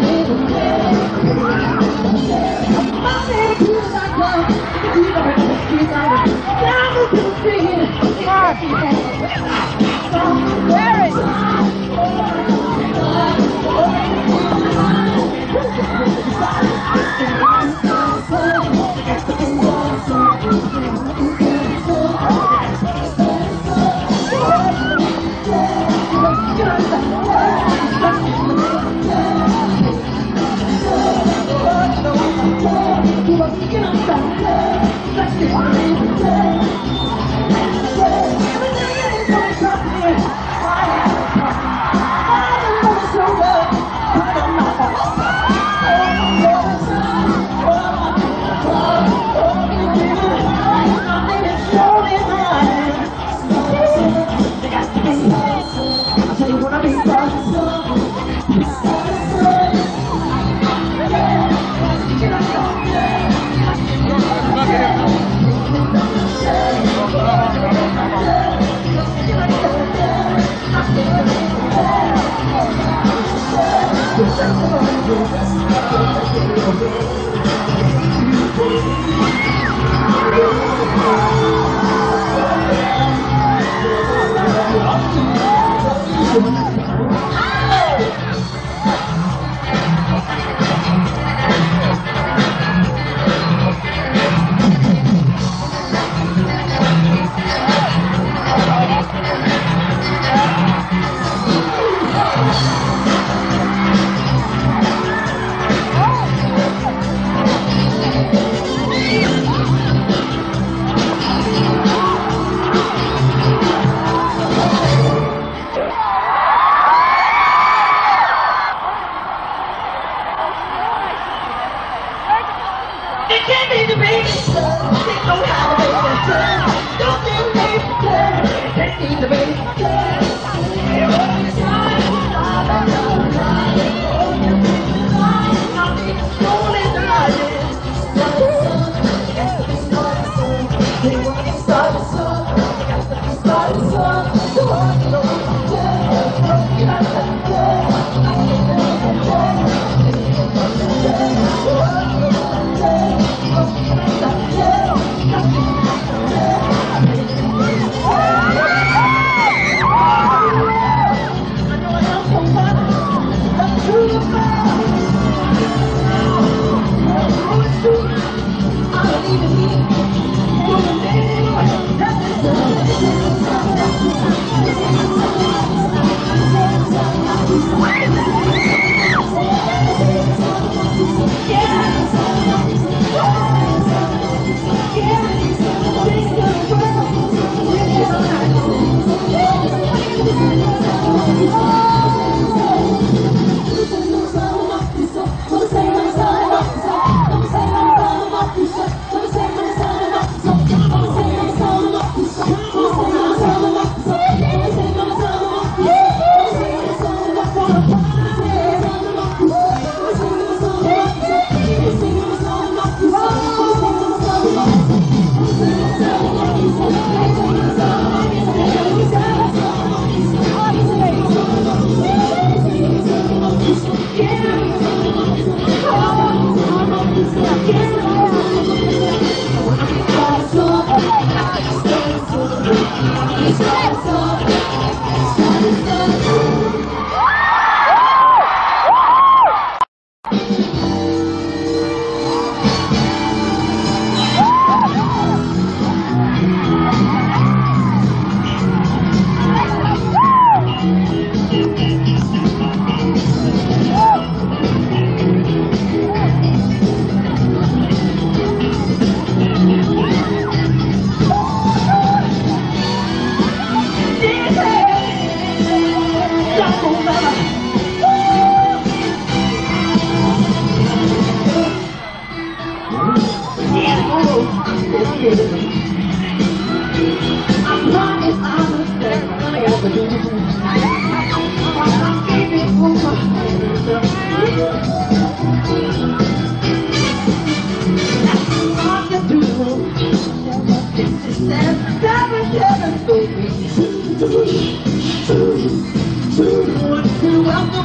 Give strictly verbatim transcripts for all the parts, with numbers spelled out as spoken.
Welcome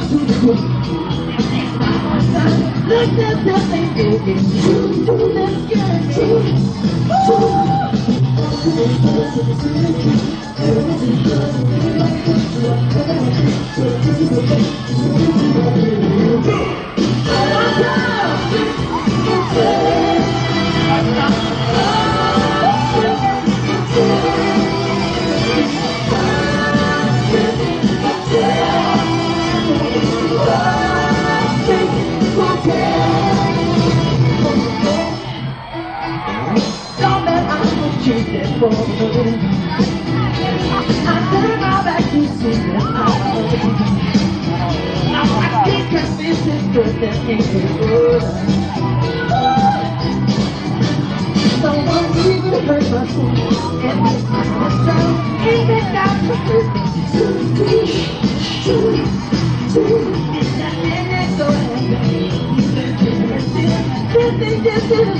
to the group. I couldn't go back to sleeping. I think I missed this good that ain't good. Someone even hurt my soul and missed myself. Ain't that God for me? It's that so happy. This thing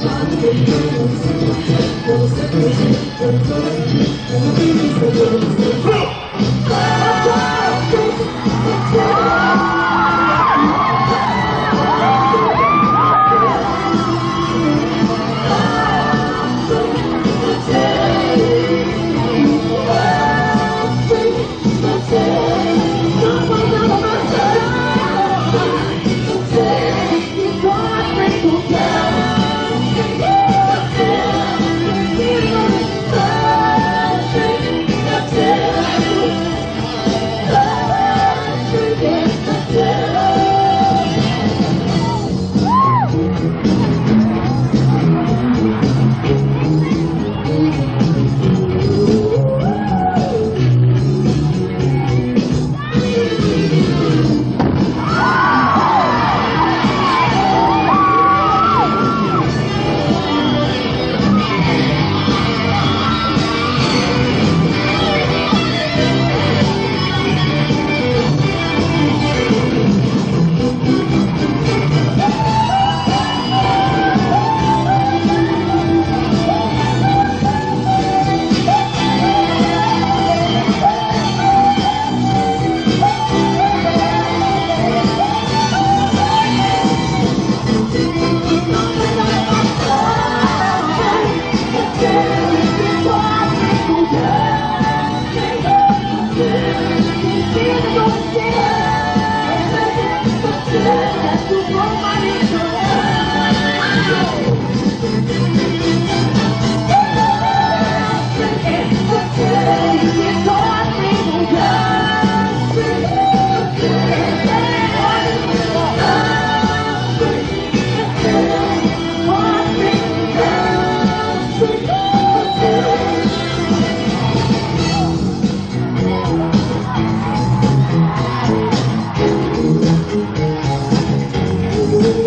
I'm not going to you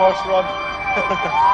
first run. I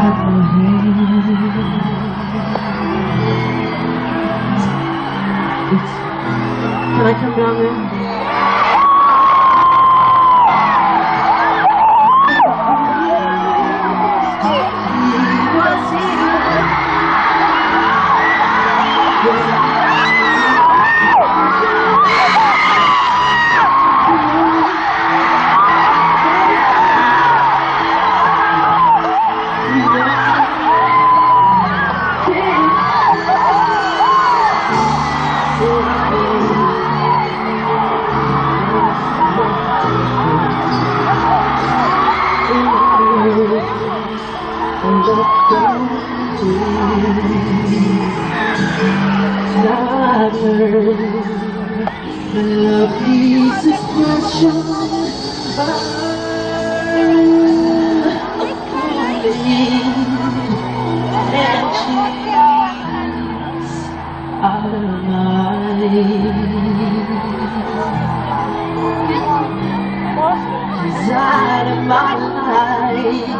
para correr. Para cantar mesmo. Love is a special burn and chains are mine. She's out of my life.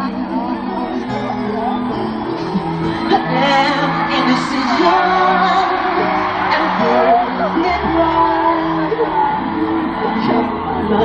I am indecision. Thank you.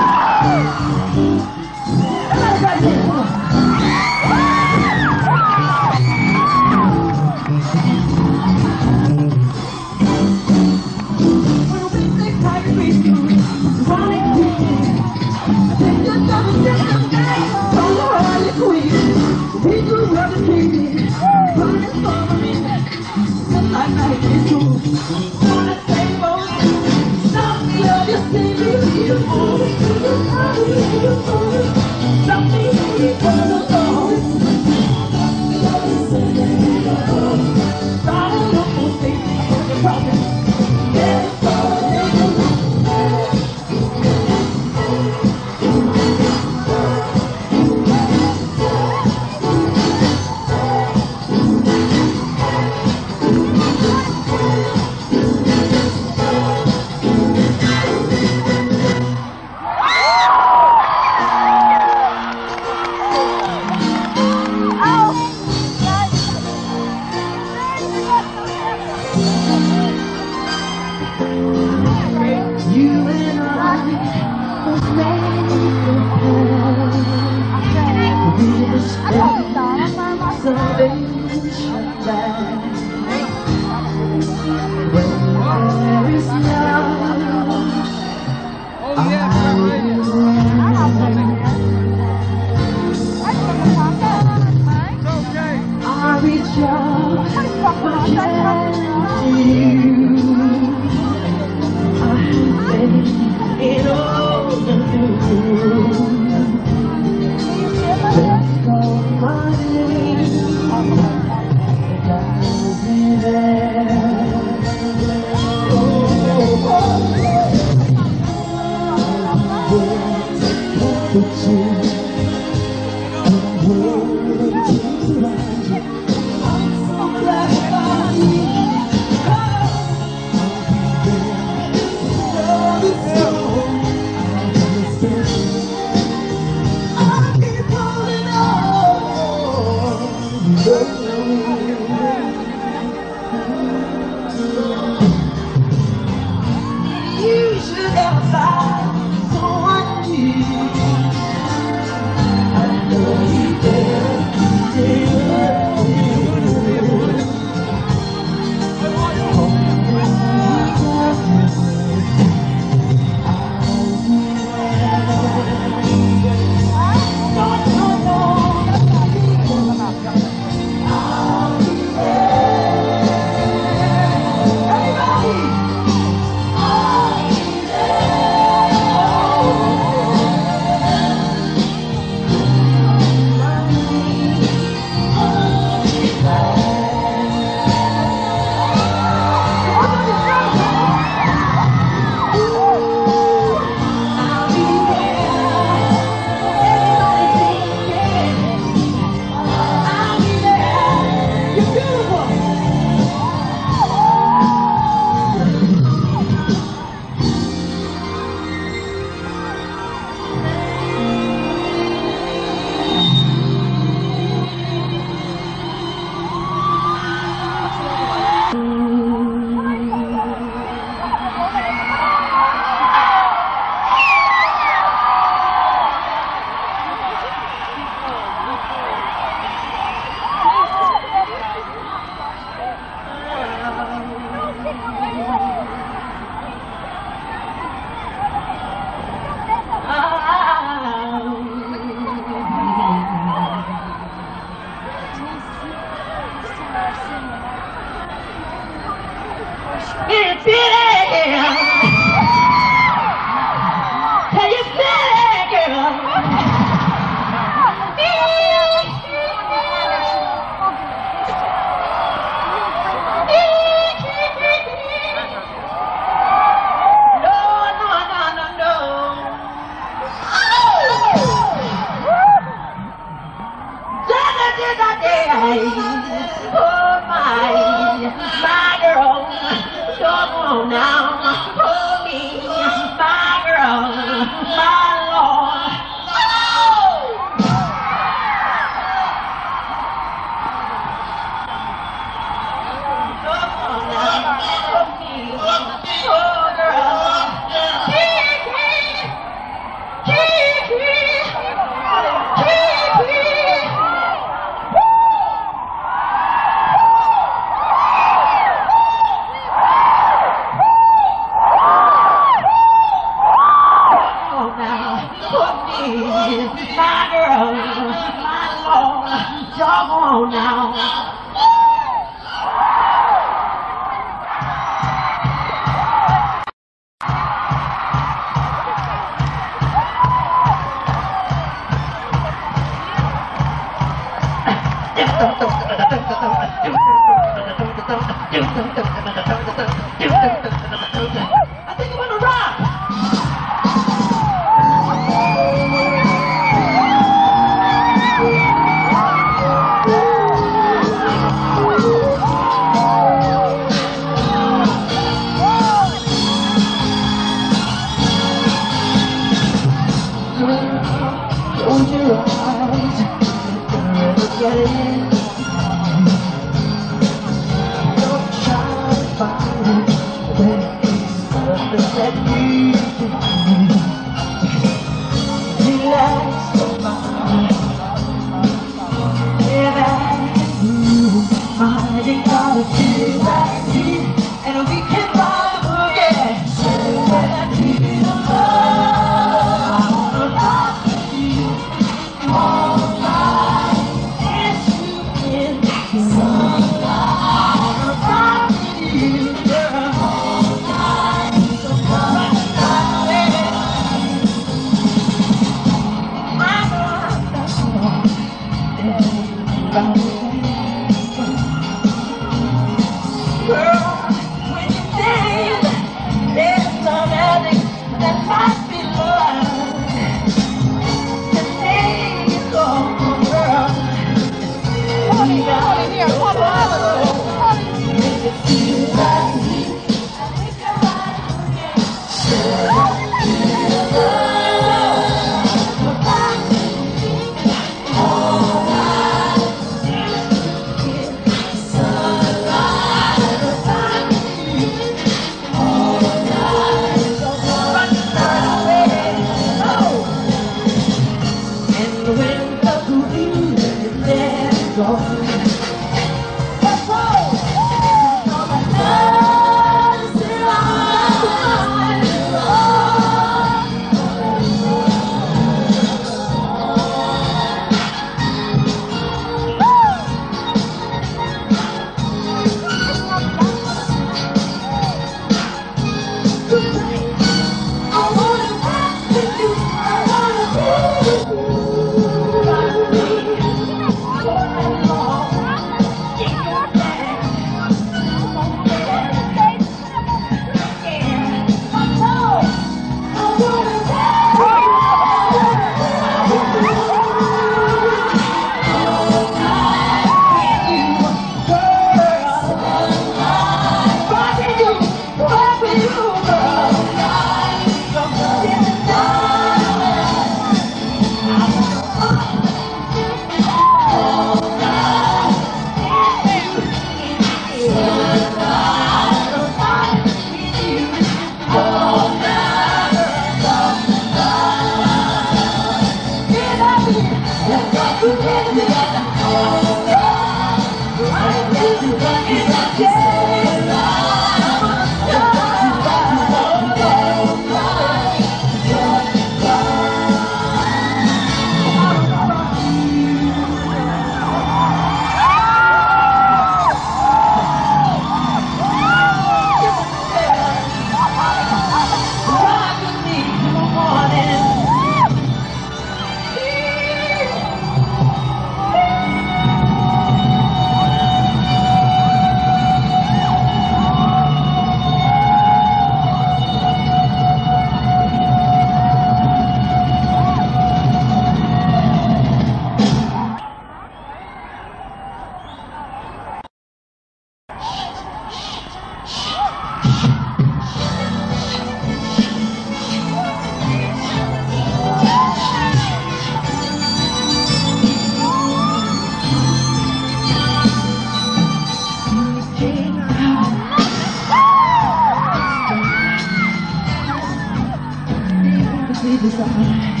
see the signs.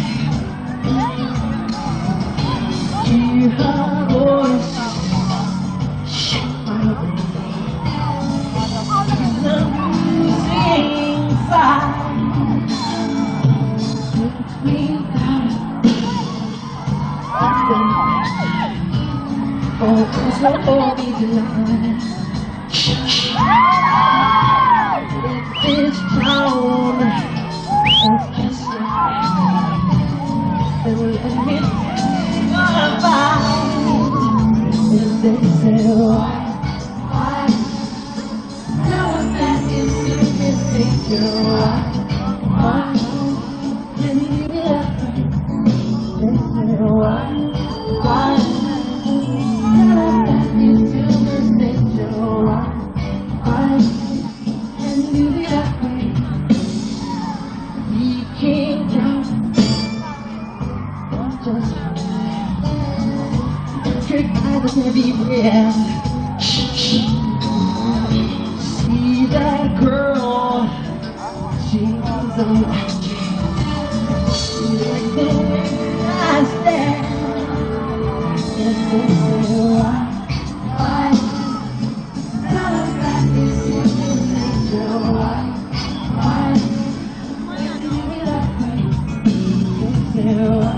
Hear her voice. Oh, it's so old in life. This town of history, they will let me survive. If they say why, now I'm back into this picture. Why, and yeah, they say why. Yeah. See that girl, she's a light. She's like the way I stand. If they say why, why? Tell us that this is an angel. Why, why? Let's do it that way. If they say why.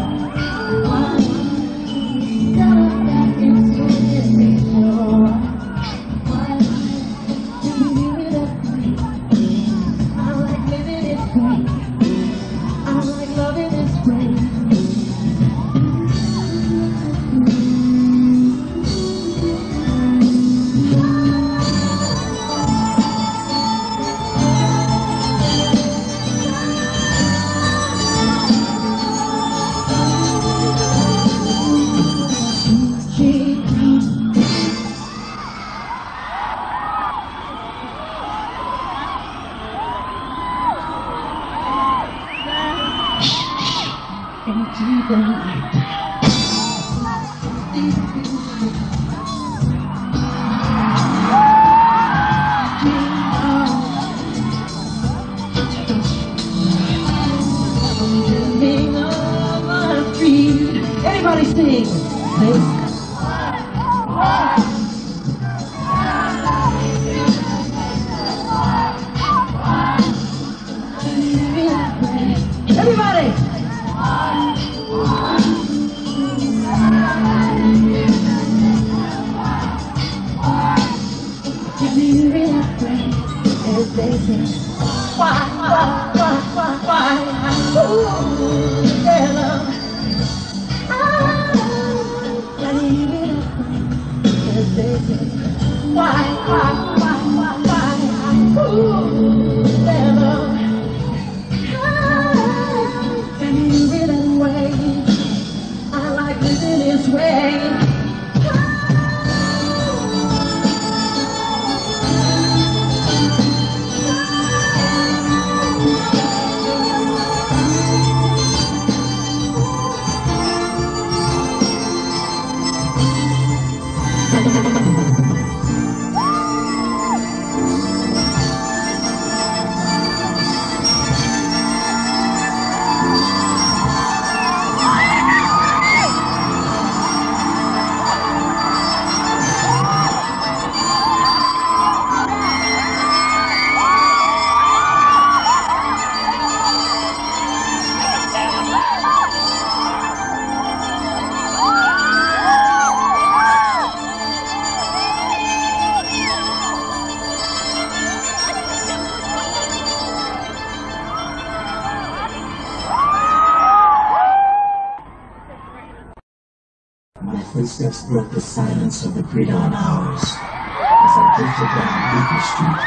Footsteps broke the silence of the pre-dawn hours as I drifted down Beacon Street,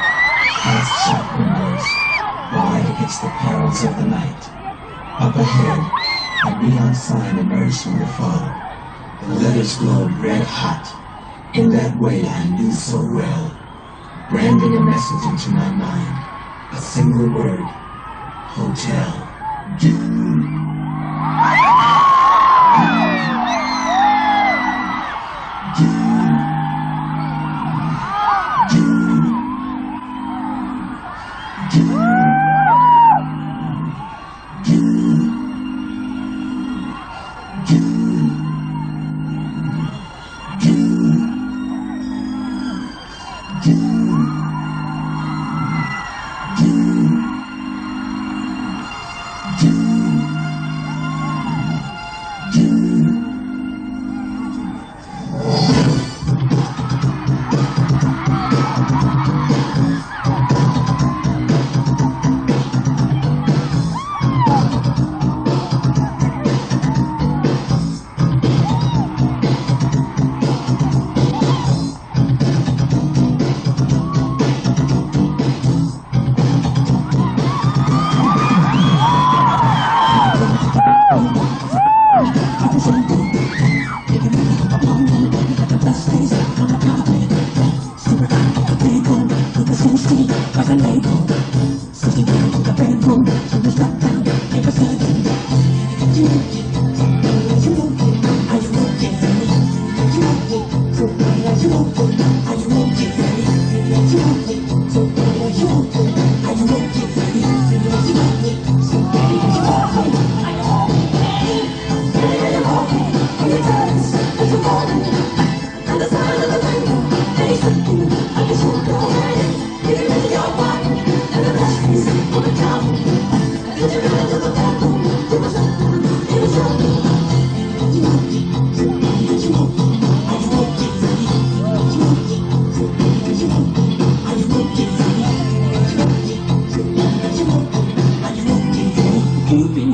past shop windows, wide against the perils of the night. Up ahead, a neon sign emerged from the fog. The letters glowed red hot, in that way I knew so well, branding a message into my mind, a single word, hotel. Dude. Do, do, do. You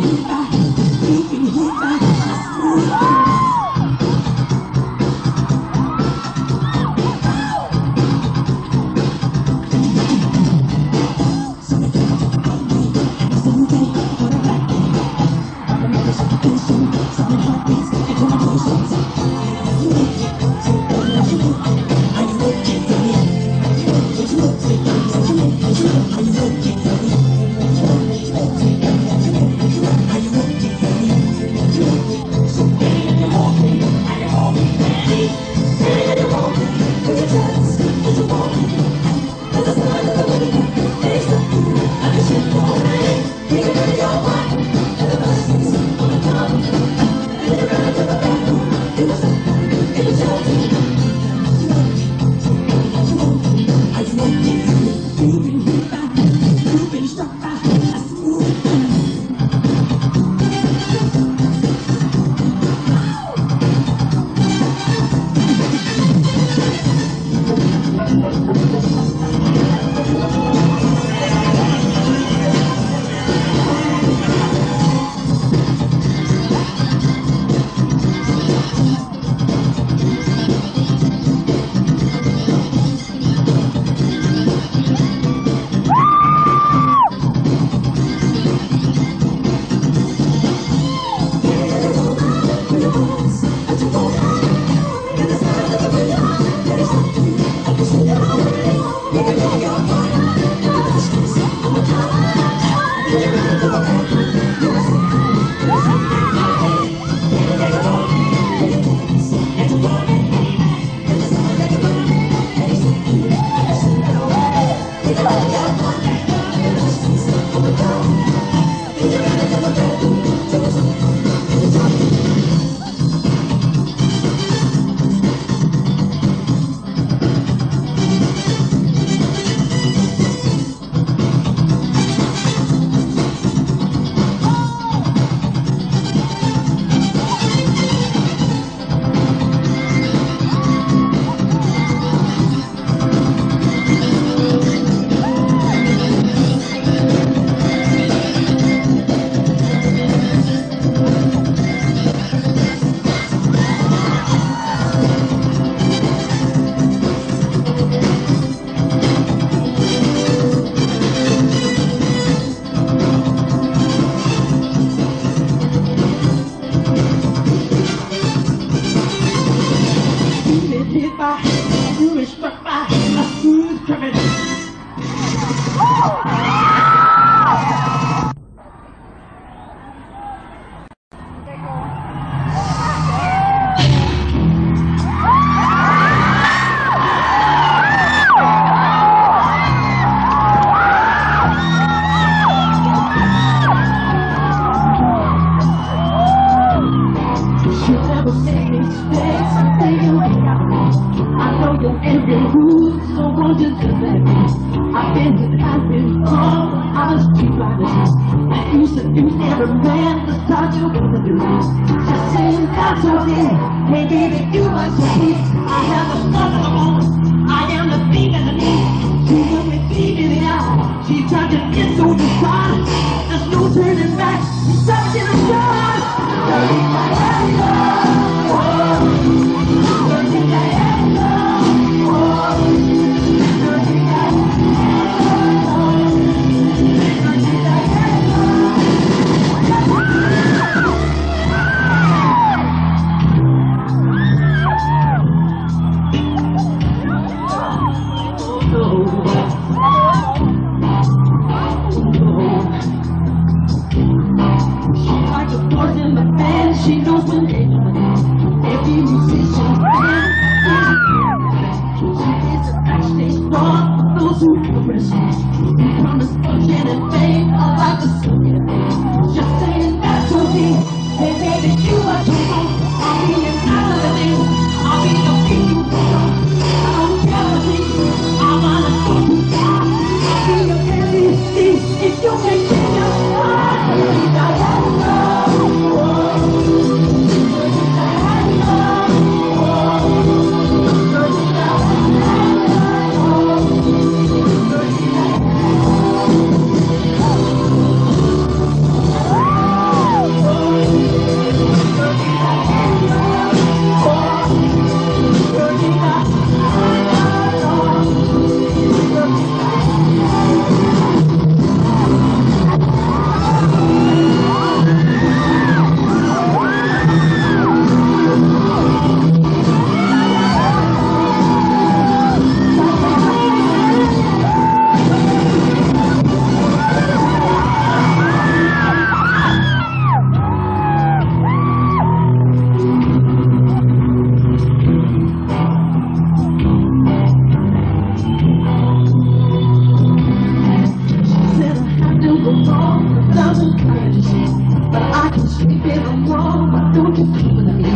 viver um bom, bateu de tudo na minha.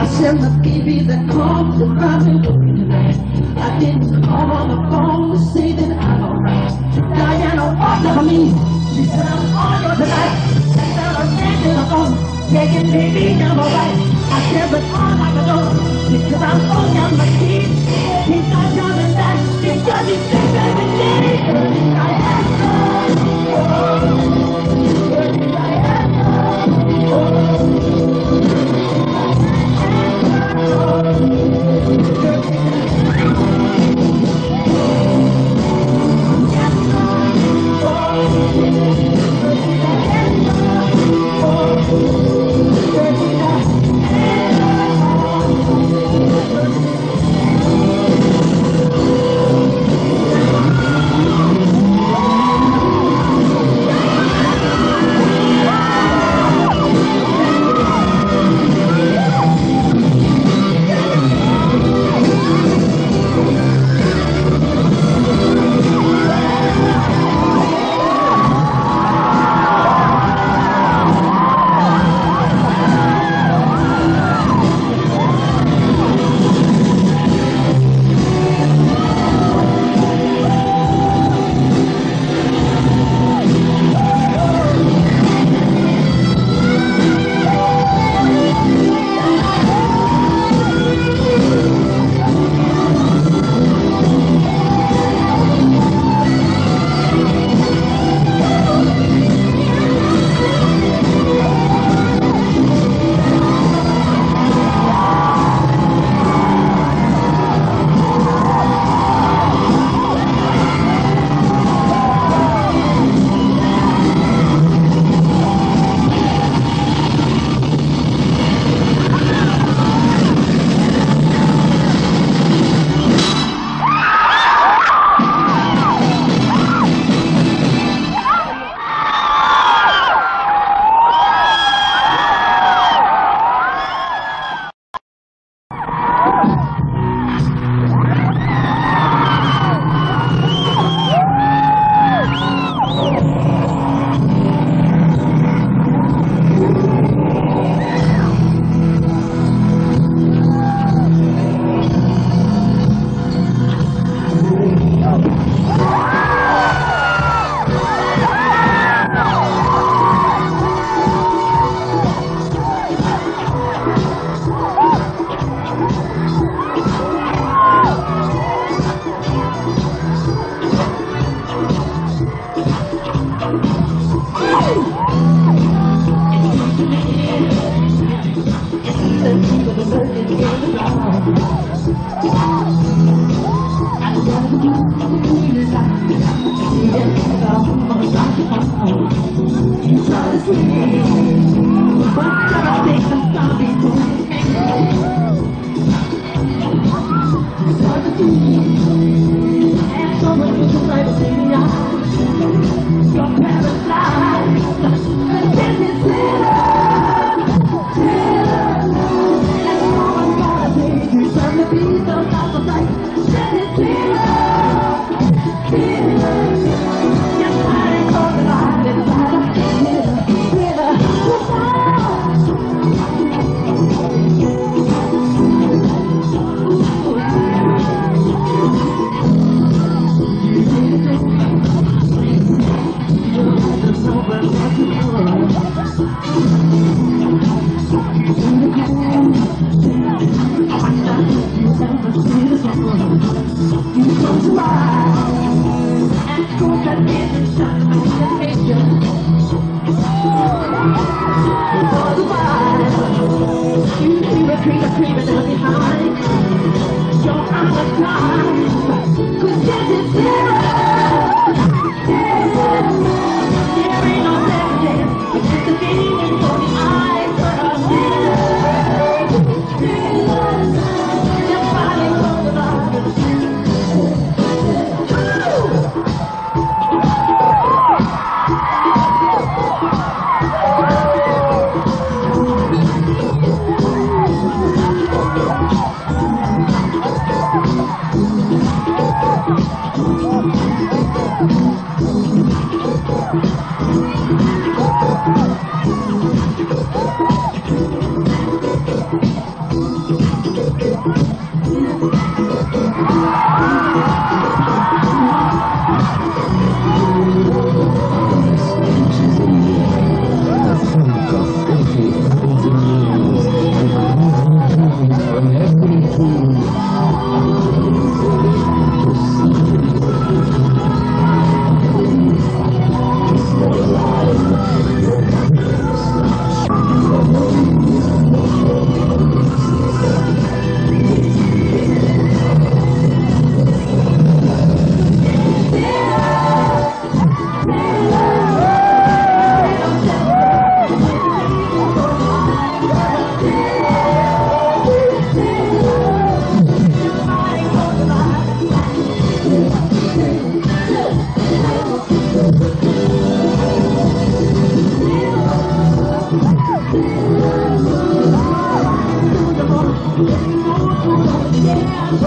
A cena que vida com, do ramo eu vou me ver. I didn't call on the phone to say that I'm alright. Diana, all of me, she said I'm on your delight. I said I'm standing alone, taking baby, I'm alright. I said but all I can do, because I'm only on my feet. He's not coming back, because he's sick every day. I asked her. Oh, I